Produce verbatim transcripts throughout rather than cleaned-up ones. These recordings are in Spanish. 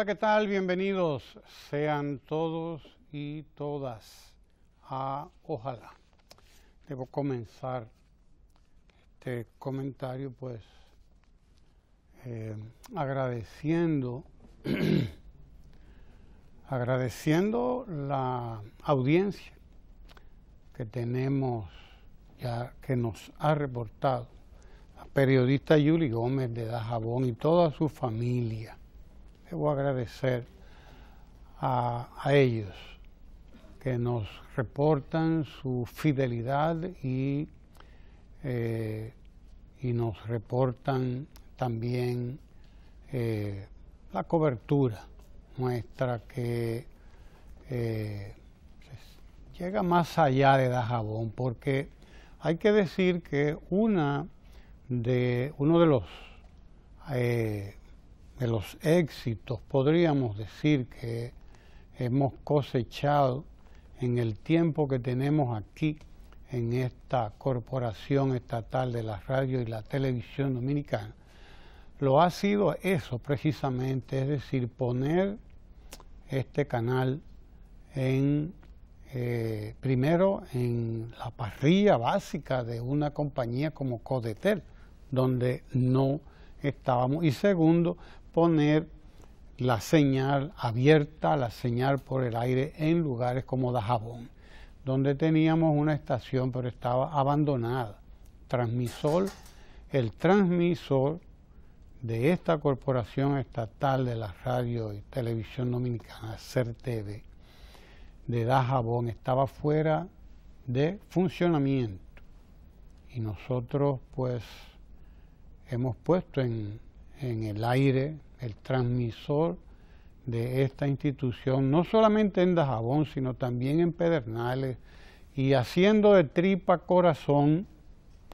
Hola, ¿qué tal? Bienvenidos sean todos y todas a Ojalá. Debo comenzar este comentario pues eh, agradeciendo, agradeciendo la audiencia que tenemos ya, que nos ha reportado la periodista Yuli Gómez de Dajabón y toda su familia. Debo agradecer a, a ellos que nos reportan su fidelidad y, eh, y nos reportan también eh, la cobertura nuestra que eh, llega más allá de Dajabón, porque hay que decir que una de, uno de los... Eh, de los éxitos, podríamos decir, que hemos cosechado en el tiempo que tenemos aquí, en esta Corporación Estatal de la Radio y la Televisión Dominicana, lo ha sido eso precisamente, es decir, poner este canal en, eh, primero en la parrilla básica de una compañía como Codetel, donde no estábamos, y segundo, poner la señal abierta, la señal por el aire en lugares como Dajabón, donde teníamos una estación pero estaba abandonada. Transmisor, el transmisor de esta Corporación Estatal de la Radio y Televisión Dominicana, C E R T V, de Dajabón, estaba fuera de funcionamiento. Y nosotros pues hemos puesto en, en el aire el transmisor de esta institución, no solamente en Dajabón, sino también en Pedernales, y haciendo de tripa corazón,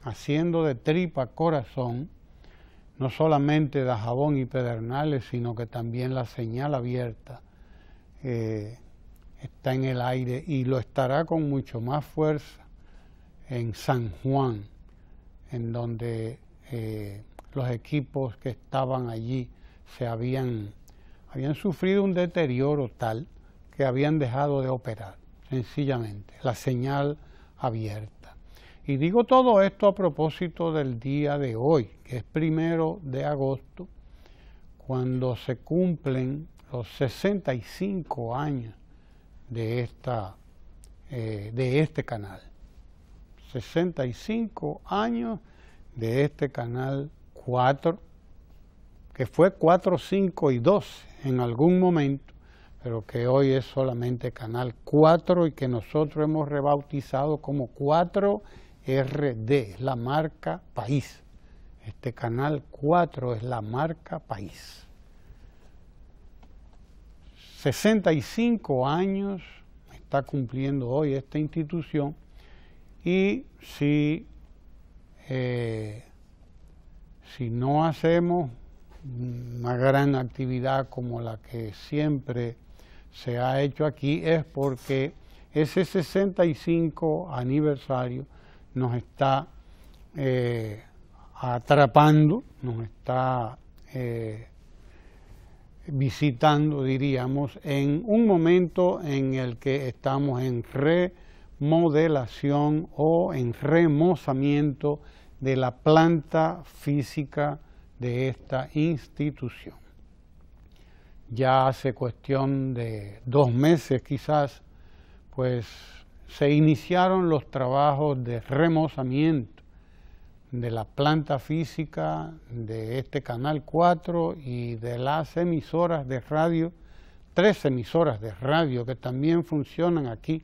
haciendo de tripa corazón, no solamente Dajabón y Pedernales, sino que también la señal abierta eh, está en el aire y lo estará con mucho más fuerza en San Juan, en donde eh, los equipos que estaban allí se habían, habían sufrido un deterioro tal que habían dejado de operar, sencillamente, la señal abierta. Y digo todo esto a propósito del día de hoy, que es primero de agosto, cuando se cumplen los sesenta y cinco años de, esta, eh, de este canal. sesenta y cinco años de este canal cuatro, que fue cuatro, cinco y doce en algún momento, pero que hoy es solamente Canal cuatro y que nosotros hemos rebautizado como cuatro R D, la marca país. Este Canal cuatro es la marca país. sesenta y cinco años está cumpliendo hoy esta institución y si... Eh, Si no hacemos una gran actividad como la que siempre se ha hecho aquí, es porque ese sesenta y cinco aniversario nos está eh, atrapando, nos está eh, visitando, diríamos, en un momento en el que estamos en remodelación o en remozamiento de la planta física de esta institución. Ya hace cuestión de dos meses quizás, pues se iniciaron los trabajos de remozamiento de la planta física de este Canal cuatro y de las emisoras de radio, tres emisoras de radio que también funcionan aquí,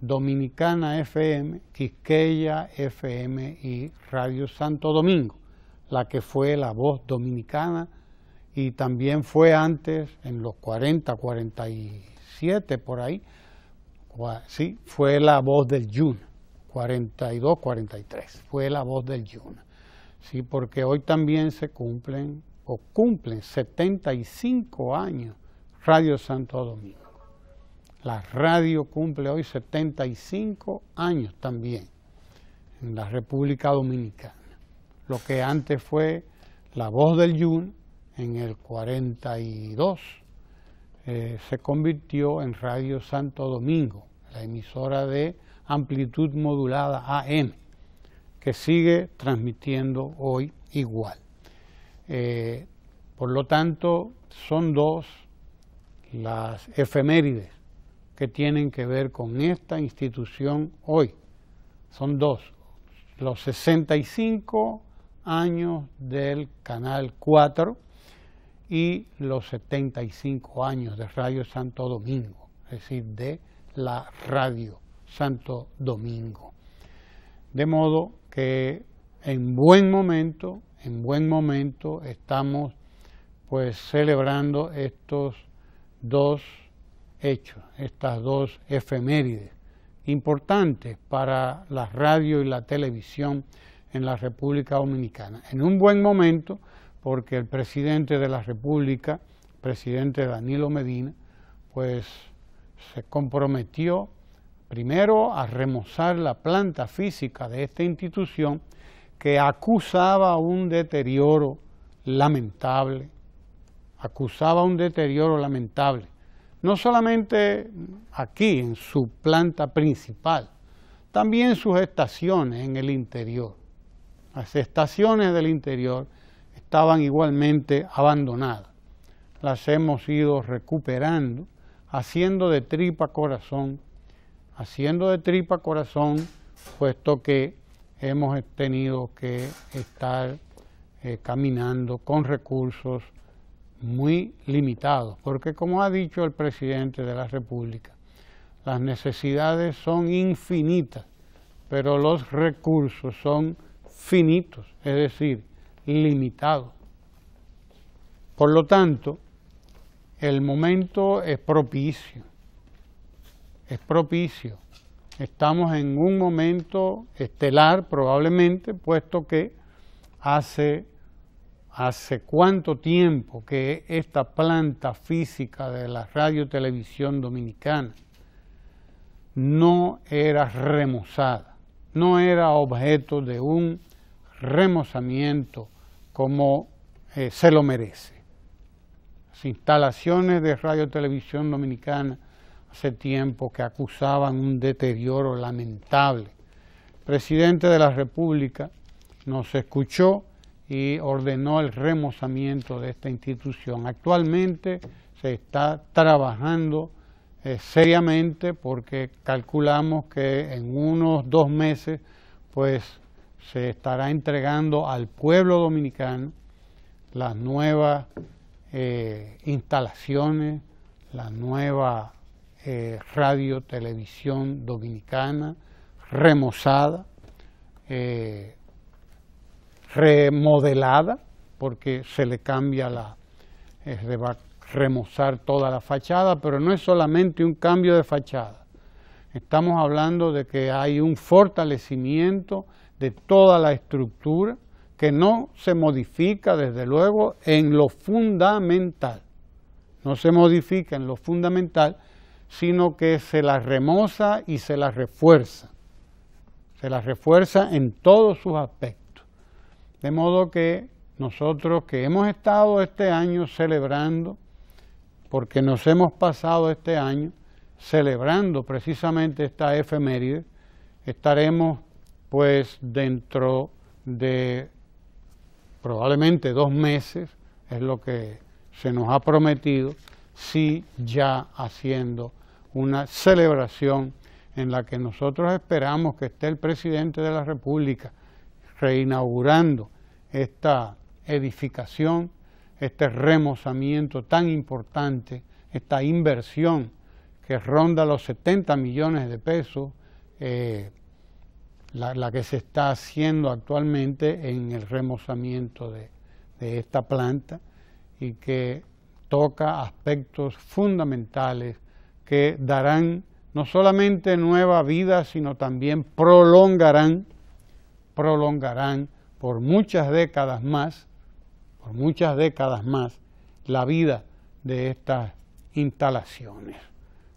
Dominicana F M, Quisqueya F M y Radio Santo Domingo, la que fue la voz dominicana y también fue antes, en los cuarenta, cuarenta y siete por ahí, sí, fue la voz del Yuna, cuarenta y dos, cuarenta y tres, fue la voz del Yuna, sí, porque hoy también se cumplen o cumplen setenta y cinco años Radio Santo Domingo. La radio cumple hoy setenta y cinco años también en la República Dominicana. Lo que antes fue la voz del Yuna en el cuarenta y dos, eh, se convirtió en Radio Santo Domingo, la emisora de amplitud modulada A M, que sigue transmitiendo hoy igual. Eh, por lo tanto, son dos las efemérides que tienen que ver con esta institución hoy. Son dos, los sesenta y cinco años del Canal cuatro y los setenta y cinco años de Radio Santo Domingo, es decir, de la Radio Santo Domingo. De modo que en buen momento, en buen momento estamos pues celebrando estos dos hechos, estas dos efemérides importantes para la radio y la televisión en la República Dominicana. En un buen momento, porque el presidente de la República, el presidente Danilo Medina, pues se comprometió primero a remozar la planta física de esta institución que acusaba un deterioro lamentable, acusaba un deterioro lamentable, no solamente aquí en su planta principal, también sus estaciones en el interior. Las estaciones del interior estaban igualmente abandonadas. Las hemos ido recuperando, haciendo de tripa corazón, haciendo de tripa corazón, puesto que hemos tenido que estar eh, caminando con recursos muy limitados, porque como ha dicho el presidente de la República, las necesidades son infinitas, pero los recursos son finitos, es decir, limitados. Por lo tanto, el momento es propicio, es propicio. Estamos en un momento estelar probablemente, puesto que hace... ¿Hace cuánto tiempo que esta planta física de la radio y televisión dominicana no era remozada, no era objeto de un remozamiento como eh, se lo merece? Las instalaciones de radio y televisión dominicana hace tiempo que acusaban un deterioro lamentable. El presidente de la República nos escuchó y ordenó el remozamiento de esta institución. Actualmente se está trabajando eh, seriamente, porque calculamos que en unos dos meses pues se estará entregando al pueblo dominicano las nuevas eh, instalaciones, la nueva eh, radio, televisión dominicana remozada, eh, remodelada, porque se le cambia la, se va a remozar toda la fachada, pero no es solamente un cambio de fachada. Estamos hablando de que hay un fortalecimiento de toda la estructura que no se modifica, desde luego, en lo fundamental. No se modifica en lo fundamental, sino que se la remoza y se la refuerza. Se la refuerza en todos sus aspectos. De modo que nosotros, que hemos estado este año celebrando, porque nos hemos pasado este año celebrando precisamente esta efeméride, estaremos pues dentro de probablemente dos meses, es lo que se nos ha prometido, sí ya haciendo una celebración en la que nosotros esperamos que esté el presidente de la República reinaugurando esta edificación, este remozamiento tan importante, esta inversión que ronda los setenta millones de pesos, eh, la, la que se está haciendo actualmente en el remozamiento de, de esta planta, y que toca aspectos fundamentales que darán no solamente nueva vida, sino también prolongarán, prolongarán por muchas décadas más, por muchas décadas más, la vida de estas instalaciones.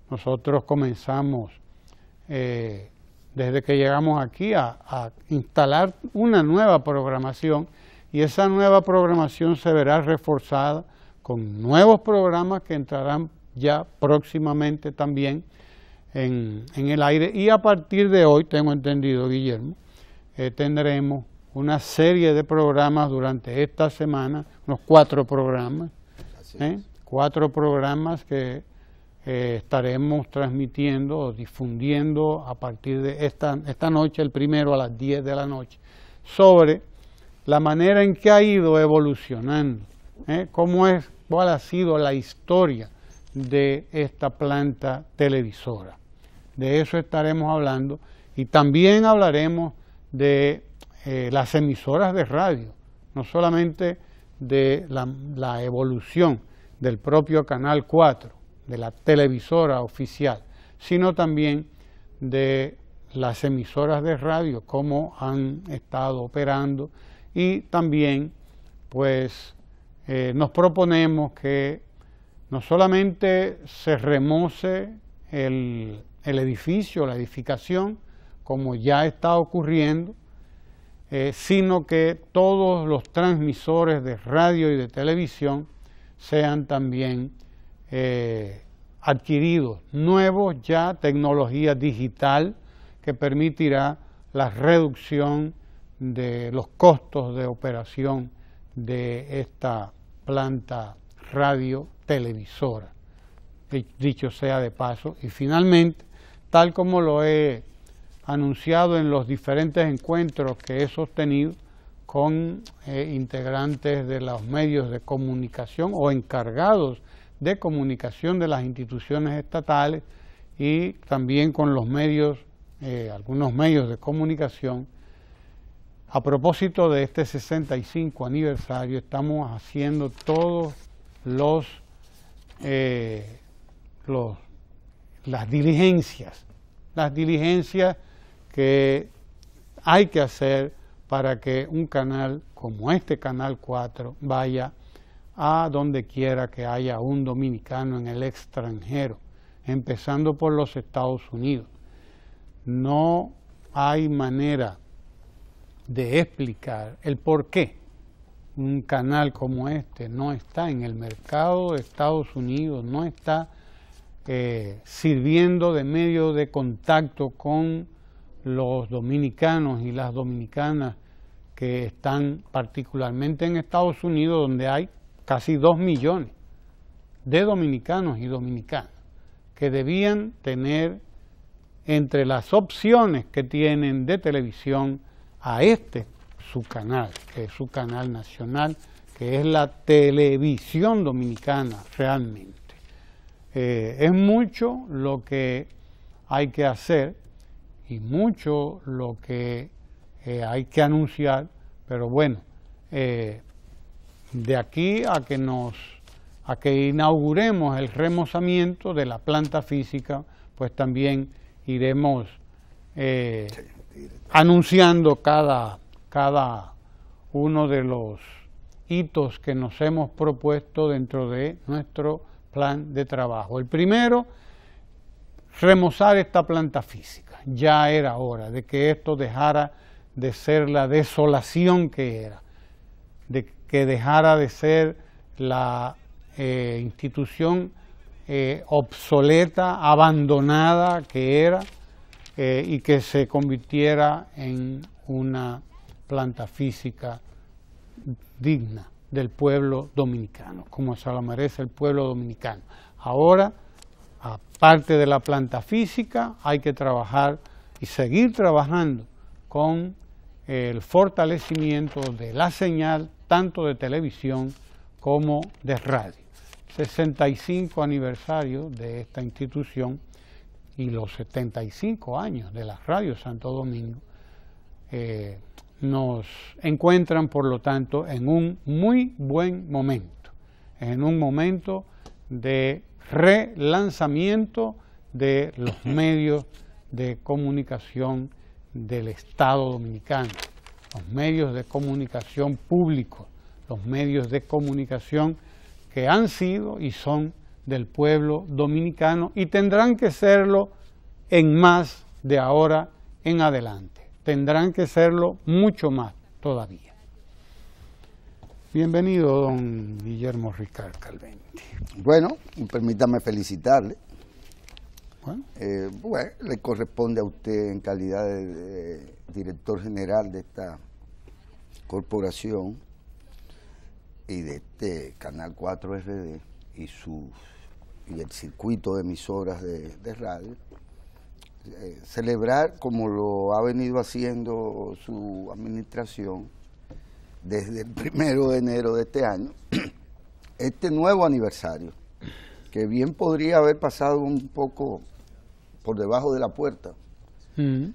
Nosotros comenzamos, eh, desde que llegamos aquí, a, a instalar una nueva programación, y esa nueva programación se verá reforzada con nuevos programas que entrarán ya próximamente también en, en el aire. Y a partir de hoy, tengo entendido, Guillermo, eh, tendremos una serie de programas durante esta semana, unos cuatro programas, ¿eh? cuatro programas que eh, estaremos transmitiendo o difundiendo a partir de esta, esta noche, el primero a las diez de la noche, sobre la manera en que ha ido evolucionando, ¿eh? cómo es, cuál ha sido la historia de esta planta televisora. De eso estaremos hablando, y también hablaremos de eh, las emisoras de radio, no solamente de la, la evolución del propio Canal cuatro, de la televisora oficial, sino también de las emisoras de radio, cómo han estado operando, y también pues eh, nos proponemos que no solamente se remoce el, el edificio, la edificación, como ya está ocurriendo, eh, sino que todos los transmisores de radio y de televisión sean también eh, adquiridos, nuevos ya, tecnología digital que permitirá la reducción de los costos de operación de esta planta radio televisora, dicho sea de paso. Y finalmente, tal como lo he anunciado en los diferentes encuentros que he sostenido con eh, integrantes de los medios de comunicación o encargados de comunicación de las instituciones estatales, y también con los medios, eh, algunos medios de comunicación, a propósito de este sesenta y cinco aniversario, estamos haciendo todos los Eh, los, las diligencias, las diligencias que hay que hacer para que un canal como este Canal cuatro vaya a donde quiera que haya un dominicano en el extranjero, empezando por los Estados Unidos. No hay manera de explicar el por qué un canal como este no está en el mercado de Estados Unidos, no está eh, sirviendo de medio de contacto con los dominicanos y las dominicanas que están particularmente en Estados Unidos, donde hay casi dos millones de dominicanos y dominicanas que debían tener entre las opciones que tienen de televisión a este su canal, que es su canal nacional, que es la televisión dominicana realmente. Eh, es mucho lo que hay que hacer y mucho lo que eh, hay que anunciar, pero bueno, eh, de aquí a que nos, a que inauguremos el remozamiento de la planta física, pues también iremos eh, anunciando cada... cada uno de los hitos que nos hemos propuesto dentro de nuestro plan de trabajo. El primero, remozar esta planta física. Ya era hora de que esto dejara de ser la desolación que era, de que dejara de ser la eh, institución eh, obsoleta, abandonada que era, eh, y que se convirtiera en una planta física digna del pueblo dominicano, como se lo merece el pueblo dominicano. Ahora, aparte de la planta física, hay que trabajar y seguir trabajando con el fortalecimiento de la señal, tanto de televisión como de radio. sesenta y cinco aniversario de esta institución y los setenta y cinco años de la Radio Santo Domingo, eh, nos encuentran, por lo tanto, en un muy buen momento, en un momento de relanzamiento de los medios de comunicación del Estado Dominicano, los medios de comunicación públicos, los medios de comunicación que han sido y son del pueblo dominicano y tendrán que serlo en más de ahora en adelante. Tendrán que serlo mucho más todavía. Bienvenido, don Guillermo Ricart Calvente. Bueno, permítame felicitarle. Bueno. Eh, bueno, le corresponde a usted en calidad de, de director general de esta corporación y de este canal cuatro R D y, su, y el circuito de emisoras de, de radio, eh, celebrar como lo ha venido haciendo su administración desde el primero de enero de este año, este nuevo aniversario, que bien podría haber pasado un poco por debajo de la puerta, mm.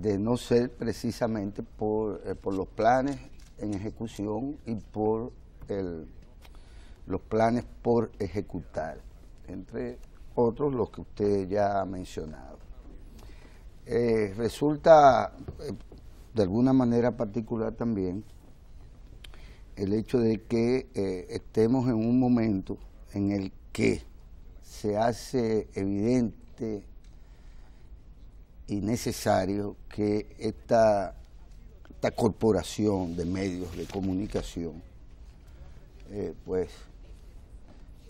de no ser precisamente por, eh, por los planes en ejecución y por el, los planes por ejecutar, entre otros los que usted ya ha mencionado. Eh, resulta, eh, de alguna manera particular también, el hecho de que eh, estemos en un momento en el que se hace evidente y necesario que esta, esta corporación de medios de comunicación eh, pues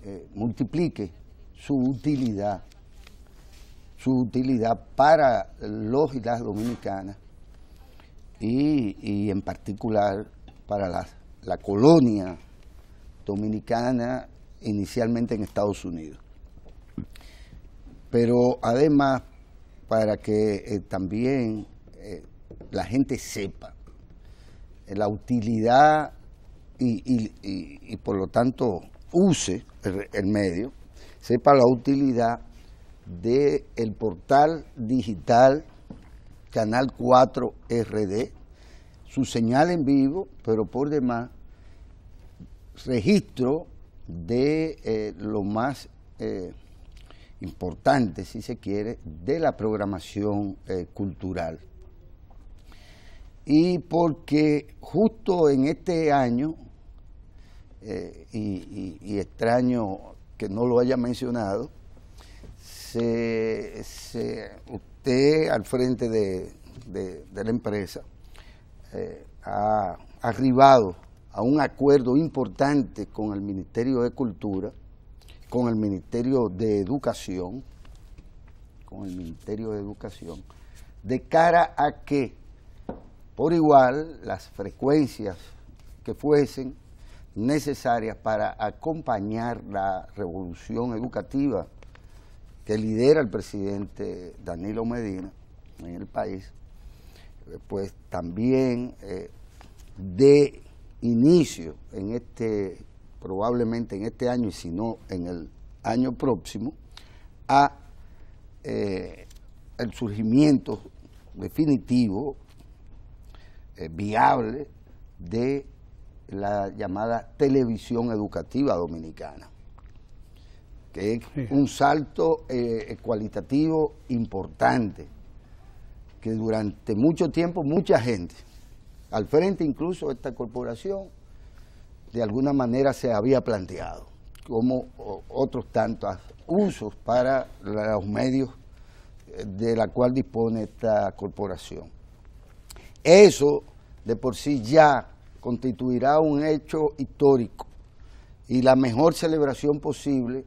eh, multiplique su utilidad, su utilidad para los y las dominicanas y, y en particular para las la colonia dominicana inicialmente en Estados Unidos. Pero además, para que eh, también eh, la gente sepa eh, la utilidad y, y, y, y por lo tanto use el, el medio, sepa la utilidad del portal digital Canal cuatro R D, su señal en vivo, pero por demás, registro de eh, lo más eh, importante, si se quiere, de la programación eh, cultural. Y porque justo en este año, eh, y, y, y extraño que no lo haya mencionado, se, se, usted al frente de, de, de la empresa, Eh, ha arribado a un acuerdo importante con el Ministerio de Cultura, con el Ministerio de Educación, con el Ministerio de Educación, de cara a que, por igual, las frecuencias que fuesen necesarias para acompañar la revolución educativa que lidera el presidente Danilo Medina en el país, pues también eh, de inicio en este, probablemente en este año y si no en el año próximo, a eh, el surgimiento definitivo, eh, viable, de la llamada televisión educativa dominicana, que es un salto eh, cualitativo importante, que durante mucho tiempo mucha gente, al frente incluso de esta corporación, de alguna manera se había planteado, como otros tantos usos para los medios de la cual dispone esta corporación. Eso de por sí ya constituirá un hecho histórico y la mejor celebración posible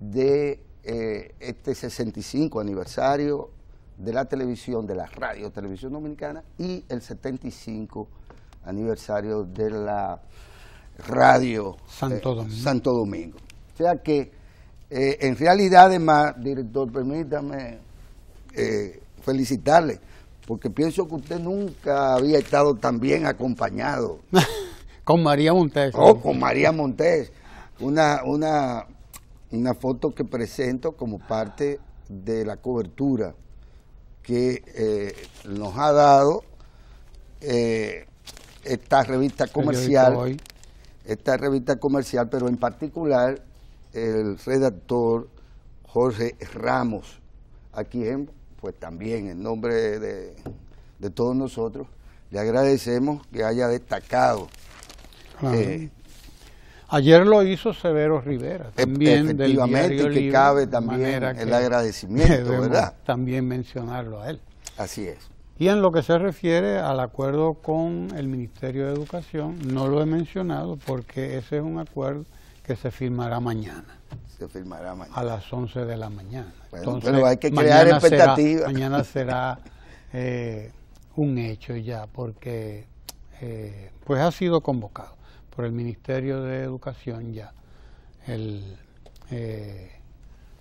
de eh, este sesenta y cinco aniversario de la televisión, de la radio, televisión dominicana, y el setenta y cinco aniversario de la radio Santo, eh, Domingo. Santo Domingo. O sea que, eh, en realidad, además, director, permítame eh, felicitarle, porque pienso que usted nunca había estado tan bien acompañado. Con María Montes. Oh, con María Montes. Una, una, una foto que presento como parte de la cobertura que eh, nos ha dado eh, esta revista comercial, esta revista comercial, pero en particular el redactor Jorge Ramos, a quien pues también en nombre de, de todos nosotros le agradecemos que haya destacado. Claro. Eh, Ayer lo hizo Severo Rivera, también efectivamente, del que Libre, cabe también el agradecimiento, ¿verdad? También mencionarlo a él. Así es. Y en lo que se refiere al acuerdo con el Ministerio de Educación, no lo he mencionado porque ese es un acuerdo que se firmará mañana. Se firmará mañana. A las once de la mañana. Bueno, entonces, pero hay que crear expectativas. Mañana será eh, un hecho ya, porque eh, pues ha sido convocado por el Ministerio de Educación ya. El, eh,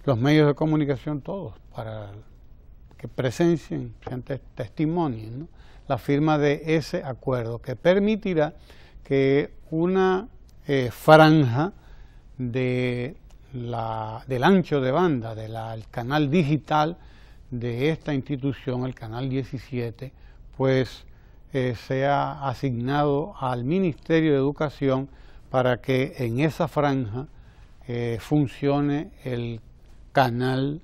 los medios de comunicación todos, para que presencien, sean testimonios, ¿no?, la firma de ese acuerdo que permitirá que una eh, franja de la, del ancho de banda, del de canal digital de esta institución, el canal diecisiete, pues eh, sea asignado al Ministerio de Educación para que en esa franja eh, funcione el canal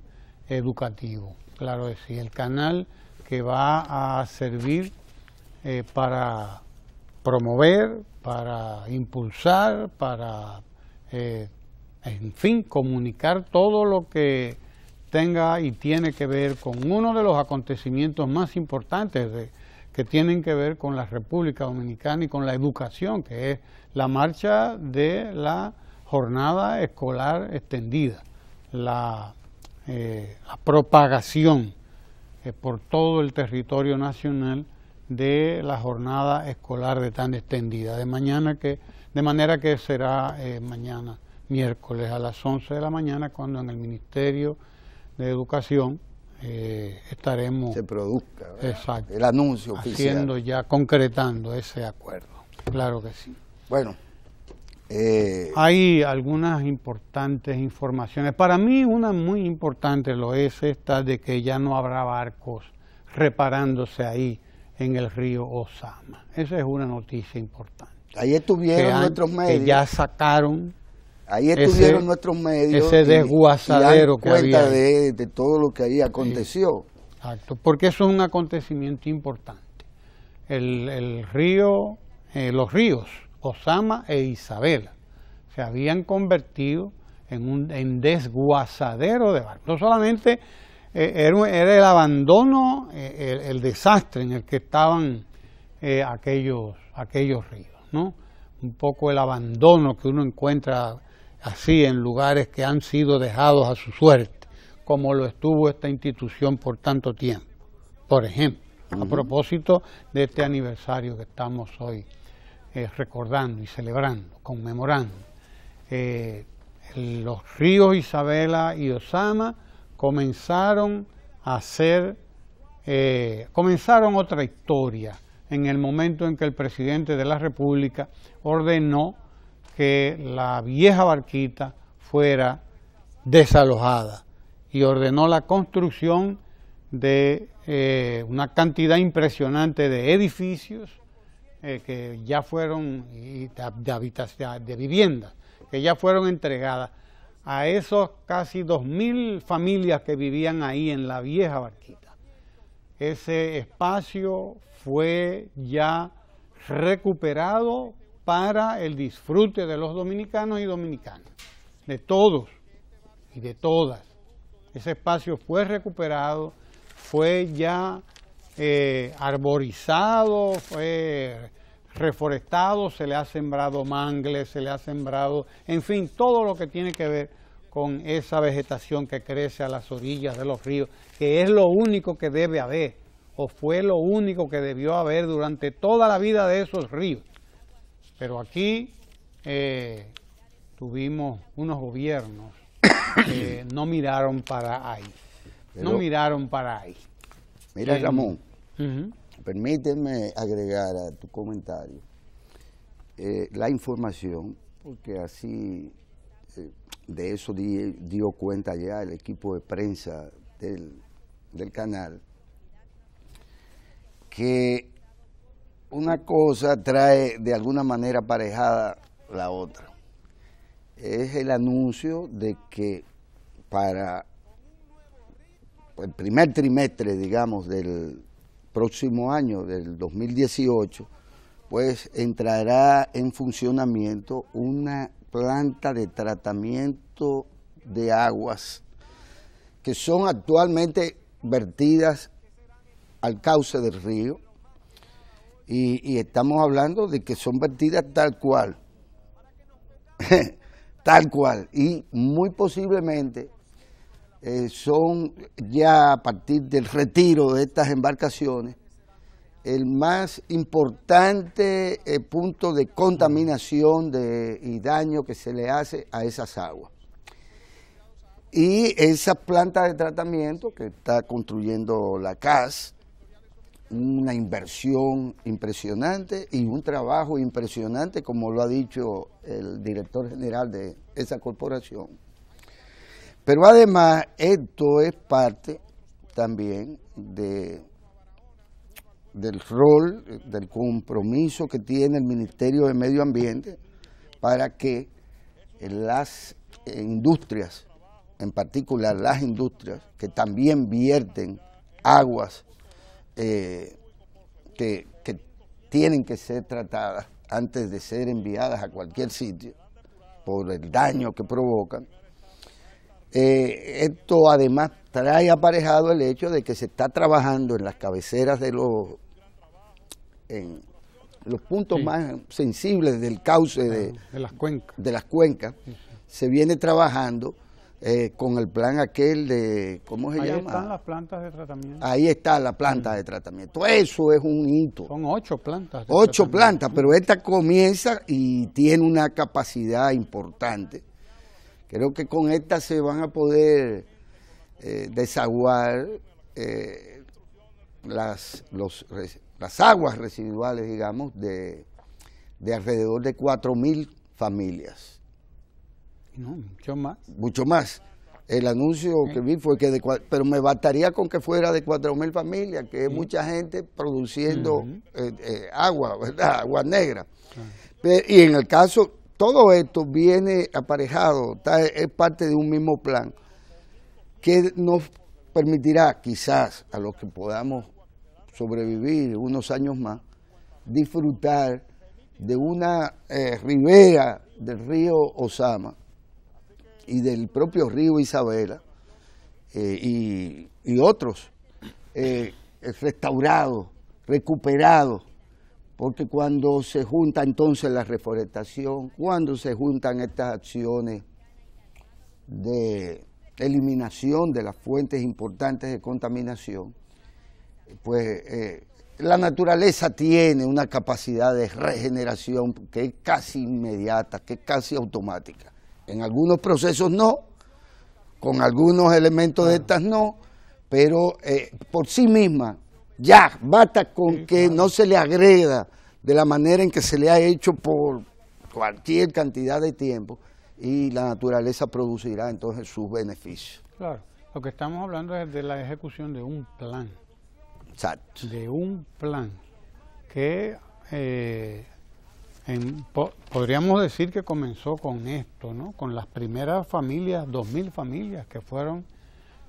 educativo. Claro que sí, el canal que va a servir eh, para promover, para impulsar, para, eh, en fin, comunicar todo lo que tenga y tiene que ver con uno de los acontecimientos más importantes de, que tienen que ver con la República Dominicana y con la educación, que es la marcha de la jornada escolar extendida, la... Eh, la propagación eh, por todo el territorio nacional de la jornada escolar de tan extendida de mañana, que de manera que será eh, mañana miércoles a las once de la mañana, cuando en el Ministerio de Educación eh, estaremos se produzca, exacto, el anuncio haciendo oficial, ya concretando ese acuerdo. Claro que sí. Bueno, Eh... hay algunas importantes informaciones. Para mí una muy importante lo es esta de que ya no habrá barcos reparándose ahí en el río Ozama. Esa es una noticia importante. Ahí estuvieron han, nuestros medios. Que ya sacaron. Ahí estuvieron ese, nuestros medios. Ese desguazadero que había. De, de todo lo que ahí aconteció. Sí, exacto, porque eso es un acontecimiento importante. El, el río, eh, los ríos Ozama e Isabel se habían convertido en un en desguazadero de barcos. No solamente eh, era, era el abandono, eh, el, el desastre en el que estaban eh, aquellos, aquellos ríos, ¿no? Un poco el abandono que uno encuentra así en lugares que han sido dejados a su suerte, como lo estuvo esta institución por tanto tiempo. Por ejemplo, a propósito de este aniversario que estamos hoy Eh, recordando y celebrando, conmemorando. Eh, los ríos Isabela y Ozama comenzaron a hacer, eh, comenzaron otra historia en el momento en que el presidente de la República ordenó que la vieja barquita fuera desalojada y ordenó la construcción de eh, una cantidad impresionante de edificios Eh, que ya fueron y de, de, habitación, de viviendas, que ya fueron entregadas a esos casi dos mil familias que vivían ahí en la vieja barquita. Ese espacio fue ya recuperado para el disfrute de los dominicanos y dominicanas, de todos y de todas. Ese espacio fue recuperado, fue ya Eh, arborizado, fue reforestado, se le ha sembrado mangles, se le ha sembrado, en fin, todo lo que tiene que ver con esa vegetación que crece a las orillas de los ríos, que es lo único que debe haber, o fue lo único que debió haber durante toda la vida de esos ríos. Pero aquí eh, tuvimos unos gobiernos que no miraron para ahí, Pero... no miraron para ahí. Mira, Ramón, uh-huh. permíteme agregar a tu comentario eh, la información, porque así eh, de eso di, dio cuenta ya el equipo de prensa del, del canal, que una cosa trae de alguna manera aparejada la otra. Es el anuncio de que para el primer trimestre, digamos, del próximo año, del dos mil dieciocho, pues entrará en funcionamiento una planta de tratamiento de aguas que son actualmente vertidas al cauce del río, y, y estamos hablando de que son vertidas tal cual, tal cual, y muy posiblemente eh, son ya a partir del retiro de estas embarcaciones el más importante eh, punto de contaminación de, y daño que se le hace a esas aguas. Y esa planta de tratamiento que está construyendo la C A S, una inversión impresionante y un trabajo impresionante, como lo ha dicho el director general de esa corporación. Pero además esto es parte también de, del rol, del compromiso que tiene el Ministerio de Medio Ambiente para que las industrias, en particular las industrias que también vierten aguas eh, que, que tienen que ser tratadas antes de ser enviadas a cualquier sitio por el daño que provocan, eh, esto además trae aparejado el hecho de que se está trabajando en las cabeceras de los, en los puntos sí. más sensibles del cauce de, de las cuencas, de las cuencas sí. se viene trabajando Eh, con el plan aquel de, ¿cómo se Ahí llama? Ahí están las plantas de tratamiento. Ahí está la planta de tratamiento. Eso es un hito. Son ocho plantas. Ocho plantas, pero esta comienza y tiene una capacidad importante. Creo que con esta se van a poder eh, desaguar eh, las, los, las aguas residuales, digamos, de, de alrededor de cuatro mil familias. No, mucho más. Mucho más. El anuncio sí. que vi fue que de cuatro, pero me bastaría con que fuera de cuatro mil familias, que sí. es mucha gente produciendo uh -huh. eh, eh, agua, ¿verdad? Agua negra. Uh -huh. Pero, y en el caso, todo esto viene aparejado, está, es parte de un mismo plan que nos permitirá quizás a los que podamos sobrevivir unos años más, disfrutar de una eh, ribera del río Ozama y del propio río Isabela eh, y, y otros eh, restaurados, recuperados, porque cuando se junta entonces la reforestación, cuando se juntan estas acciones de eliminación de las fuentes importantes de contaminación, pues eh, la naturaleza tiene una capacidad de regeneración que es casi inmediata, que es casi automática. En algunos procesos no, con algunos elementos de estas no, pero eh, por sí misma ya basta con que no se le agreda de la manera en que se le ha hecho por cualquier cantidad de tiempo y la naturaleza producirá entonces sus beneficios. Claro, lo que estamos hablando es de la ejecución de un plan. Exacto. De un plan que eh, en, po, podríamos decir que comenzó con esto, ¿no? Con las primeras familias, dos mil familias que fueron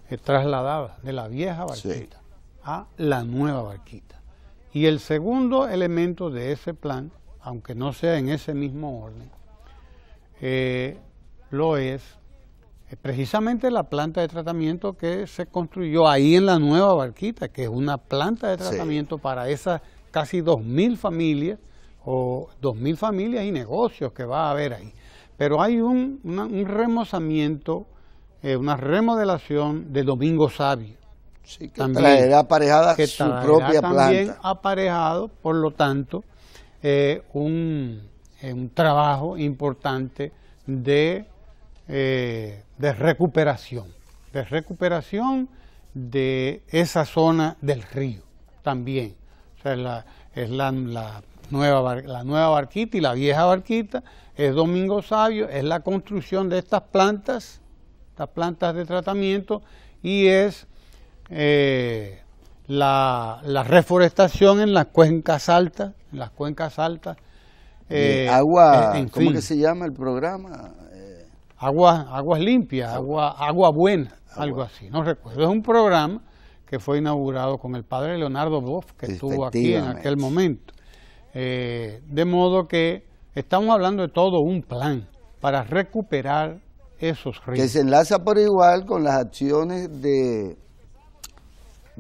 eh, trasladadas de la vieja barquita sí. a la nueva barquita. Y el segundo elemento de ese plan, aunque no sea en ese mismo orden, eh, lo es precisamente la planta de tratamiento que se construyó ahí en la nueva barquita, que es una planta de tratamiento sí. para esas casi dos mil familias o dos mil familias y negocios que va a haber ahí. Pero hay un, una, un remozamiento, eh, una remodelación de Domingo Sabio. Sí, que también, traerá aparejada que su traerá propia también planta. Aparejado, por lo tanto, eh, un, eh, un trabajo importante de... Eh, de recuperación, de recuperación de esa zona del río también. O sea, la, es la, la, nueva, la nueva barquita y la vieja barquita, es Domingo Sabio, es la construcción de estas plantas, estas plantas de tratamiento y es eh, la, la reforestación en las cuencas altas, en las cuencas altas. Eh, agua, en, en ¿cómo fin. que se llama el programa? Aguas, aguas limpias, agua, agua buena, agua. algo así, no recuerdo. Es un programa que fue inaugurado con el padre Leonardo Boff, que estuvo aquí en aquel momento. Eh, de modo que estamos hablando de todo un plan para recuperar esos ríos. Que se enlaza por igual con las acciones de,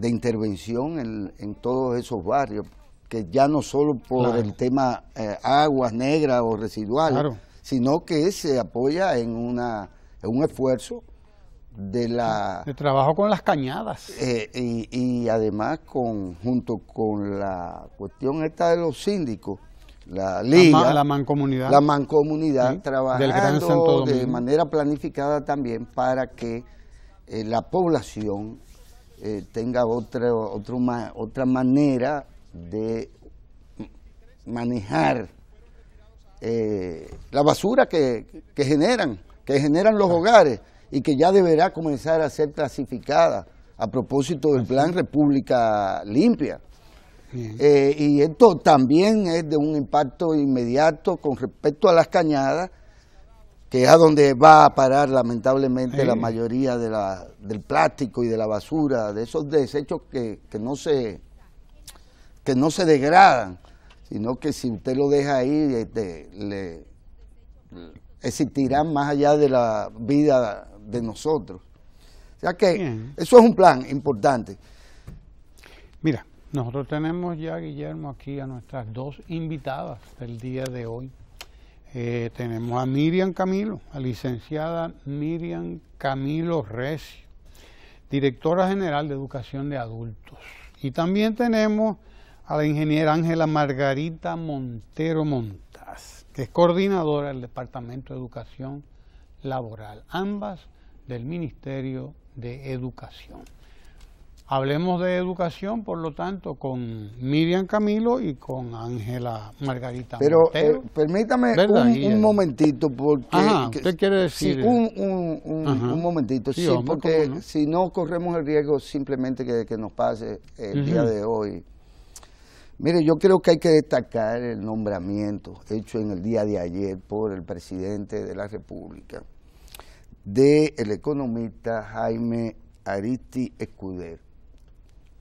de intervención en, en todos esos barrios, que ya no solo por claro. el tema eh, aguas negras o residuales, claro. sino que se apoya en, una, en un esfuerzo de la... de trabajo con las cañadas. Eh, y, y además con junto con la cuestión esta de los síndicos, la liga, la, la mancomunidad, la mancomunidad sí, trabajando de manera planificada también para que eh, la población eh, tenga otra, otra, otra manera de manejar eh, la basura que, que generan, que generan los hogares y que ya deberá comenzar a ser clasificada a propósito del plan República Limpia. Eh, y esto también es de un impacto inmediato con respecto a las cañadas, que es a donde va a parar lamentablemente sí. la mayoría de la, del plástico y de la basura, de esos desechos que, que, no se, que no se degradan, sino que si usted lo deja ahí, este, le, existirán más allá de la vida de nosotros. O sea que bien. Eso es un plan importante. Mira. Nosotros tenemos ya, Guillermo, aquí a nuestras dos invitadas del día de hoy. Eh, tenemos a Miriam Camilo, a licenciada Miriam Camilo Recio, directora general de Educación de Adultos. Y también tenemos a la ingeniera Ángela Margarita Montero Montas, que es coordinadora del Departamento de Educación Laboral, ambas del Ministerio de Educación. Hablemos de educación, por lo tanto, con Miriam Camilo y con Ángela Margarita. Pero eh, permítame un, un momentito, porque... Ajá, ¿usted quiere decir? Sí, un, un, un, un momentito, sí, sí hombre, porque ¿no? si no corremos el riesgo simplemente que, que nos pase el uh-huh. día de hoy. Mire, yo creo que hay que destacar el nombramiento hecho en el día de ayer por el presidente de la República, del economista Jaime Aristy Escuder,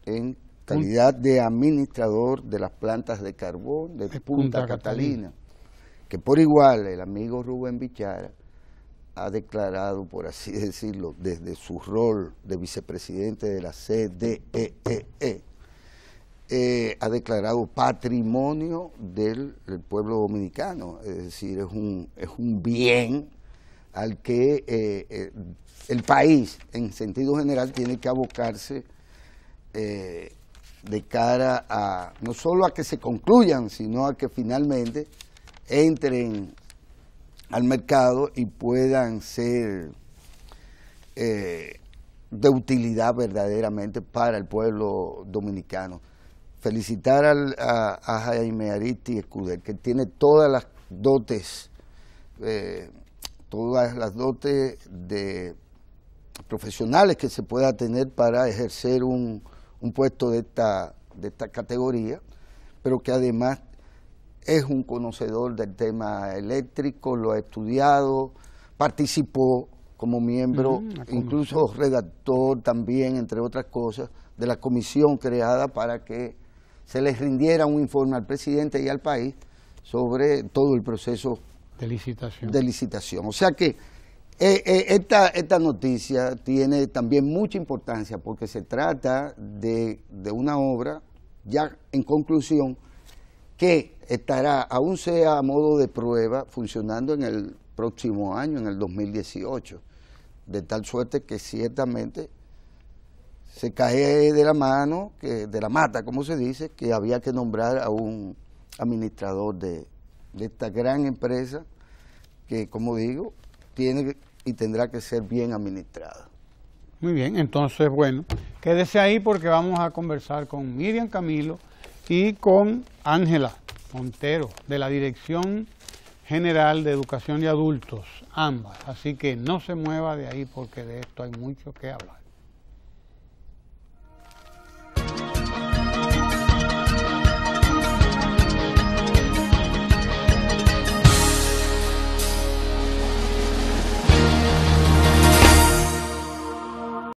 en calidad de administrador de las plantas de carbón de Punta, Punta Catalina, Catalina, que por igual el amigo Rubén Bichara ha declarado, por así decirlo, desde su rol de vicepresidente de la C D E E, eh, ha declarado patrimonio del, del pueblo dominicano, es decir, es un, es un bien al que eh, eh, el país, en sentido general, tiene que abocarse Eh, de cara a no solo a que se concluyan, sino a que finalmente entren al mercado y puedan ser eh, de utilidad verdaderamente para el pueblo dominicano. Felicitar al, a, a Jaime Aristy Escuder, que tiene todas las dotes, eh, todas las dotes de profesionales que se pueda tener para ejercer un, un puesto de esta, de esta categoría, pero que además es un conocedor del tema eléctrico, lo ha estudiado, participó como miembro, uh -huh, incluso redactó también, entre otras cosas, de la comisión creada para que se les rindiera un informe al presidente y al país sobre todo el proceso de licitación. De licitación. O sea que Eh, eh, esta, esta noticia tiene también mucha importancia porque se trata de, de una obra ya en conclusión que estará, aún sea a modo de prueba, funcionando en el próximo año, en el dos mil dieciocho, de tal suerte que ciertamente se cae de la mano, que, de la mata, como se dice, que había que nombrar a un administrador de, de esta gran empresa que, como digo, tiene y tendrá que ser bien administrada. Muy bien, entonces, bueno, quédese ahí porque vamos a conversar con Miriam Camilo y con Ángela Montero, de la Dirección General de Educación de Adultos, ambas. Así que no se mueva de ahí porque de esto hay mucho que hablar.